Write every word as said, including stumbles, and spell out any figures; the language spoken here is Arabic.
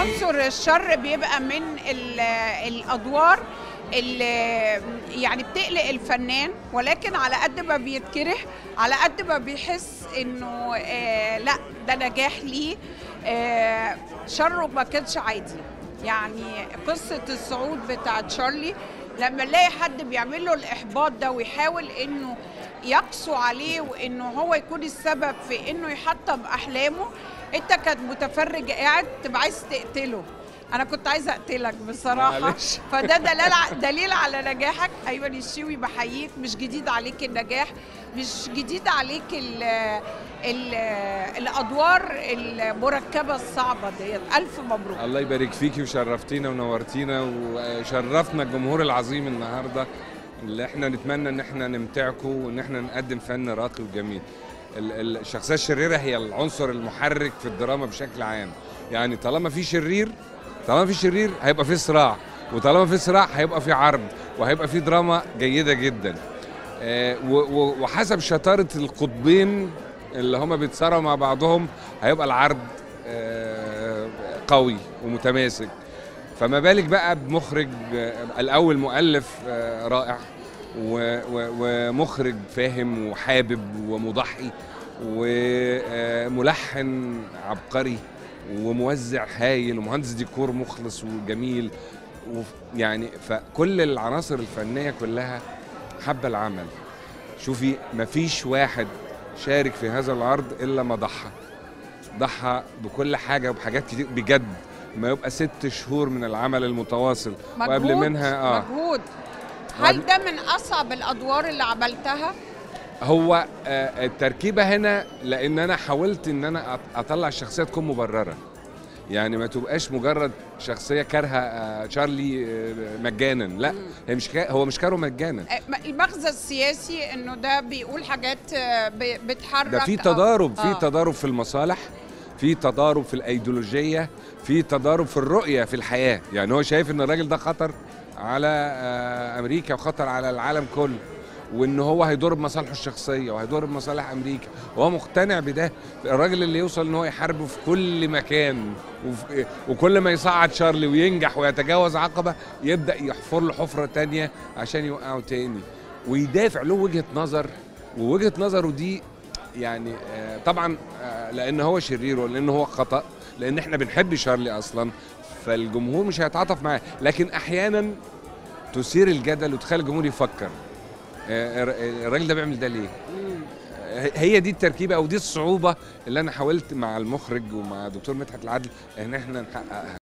عنصر الشر بيبقى من الادوار اللي يعني بتقلق الفنان، ولكن على قد ما بيتكره على قد ما بيحس انه آه لا ده نجاح ليه، آه شره ما كانش عادي. يعني قصه الصعود بتاعت شارلي لما نلاقي حد بيعمل له الاحباط ده ويحاول انه يقسو عليه وانه هو يكون السبب في انه يحطم احلامه، انت كنت متفرج قاعد تبقى عايز تقتله. أنا كنت عايزة أقتلك بصراحة، فده دليل دليل على نجاحك. أيمن الشيوي بحييك، مش جديد عليك النجاح، مش جديد عليك ال ال الأدوار المركبة الصعبة ديت، ألف مبروك. الله يبارك فيكي وشرفتينا ونورتينا وشرفنا الجمهور العظيم النهارده، اللي احنا نتمنى إن احنا نمتعكم وإن احنا نقدم فن راقي وجميل. الشخصية الشريرة هي العنصر المحرك في الدراما بشكل عام، يعني طالما في شرير طالما في شرير هيبقى في صراع، وطالما في صراع هيبقى في عرض، وهيبقى في دراما جيده جدا. أه وحسب شطاره القطبين اللي هما بيتصارعوا مع بعضهم هيبقى العرض أه قوي ومتماسك. فما بالك بقى بمخرج الاول، مؤلف أه رائع ومخرج فاهم وحابب ومضحي وملحن عبقري وموزع هايل ومهندس ديكور مخلص وجميل، ويعني فكل العناصر الفنيه كلها حابه العمل. شوفي مفيش واحد شارك في هذا العرض الا ما ضحى ضحى بكل حاجه وبحاجات كتير بجد، ما يبقى ست شهور من العمل المتواصل مجهود، وقبل منها اه مجهود. هل ده من اصعب الادوار اللي عملتها؟ هو التركيبه هنا، لان انا حاولت ان انا اطلع الشخصيه تكون مبرره، يعني ما تبقاش مجرد شخصيه كارهه شارلي مجانا، لا هي مش كا... هو مش كاره مجانا. المغزى السياسي انه ده بيقول حاجات بتحرك، ده في تضارب أو... في تضارب في المصالح، في تضارب في الايديولوجيه، في تضارب في الرؤيه في الحياه. يعني هو شايف ان الراجل ده خطر على امريكا وخطر على العالم كله، وان هو هيضر بمصالحه الشخصيه وهيضر بمصالح امريكا، وهو مقتنع بده. الراجل اللي يوصل ان هو يحاربه في كل مكان، وفي وكل ما يصعد شارلي وينجح ويتجاوز عقبه يبدا يحفر له حفره ثانيه عشان يوقعه ثاني، ويدافع له وجهه نظر، ووجهه نظره دي يعني طبعا لان هو شرير ولان هو خطا، لان احنا بنحب شارلي اصلا فالجمهور مش هيتعاطف معاه، لكن احيانا تثير الجدل وتخلي الجمهور يفكر الراجل ده بيعمل ده ليه؟ هي دي التركيبه او دي الصعوبه اللي انا حاولت مع المخرج ومع دكتور مدحت العدل ان احنا نحققها.